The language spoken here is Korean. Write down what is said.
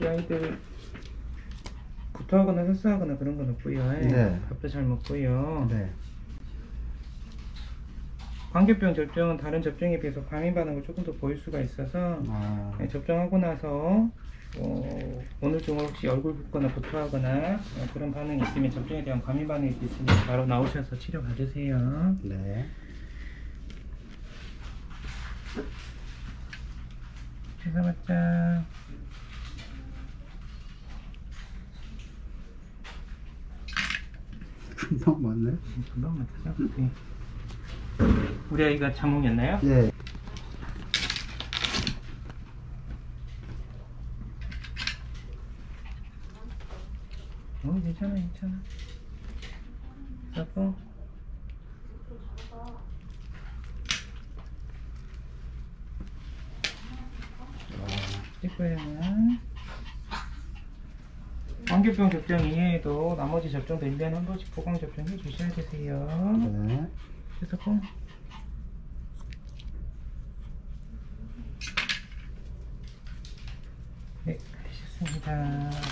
이 아이들 구토하거나 설사하거나 그런 건 없고요. 네. 밥도 잘 먹고요. 네. 광견병 접종은 다른 접종에 비해서 과민 반응을 조금 더 보일 수가 있어서 아. 네, 접종하고 나서 오늘 중으로 혹시 얼굴 붓거나 구토하거나 그런 반응이 있으면 접종에 대한 과민 반응이 있으면 바로 나오셔서 치료 받으세요. 네. 죄송합니다. 금방 맞네. 금방 맞죠? 네. 우리 아이가 자몽이었나요? 네. 괜찮아, 괜찮아. 잡고. 찍고요. 광견병 접종 이외에도 나머지 접종도 1년에 한 번씩 보강 접종해 주셔야 되세요. 네. 계속. 네, 되셨습니다.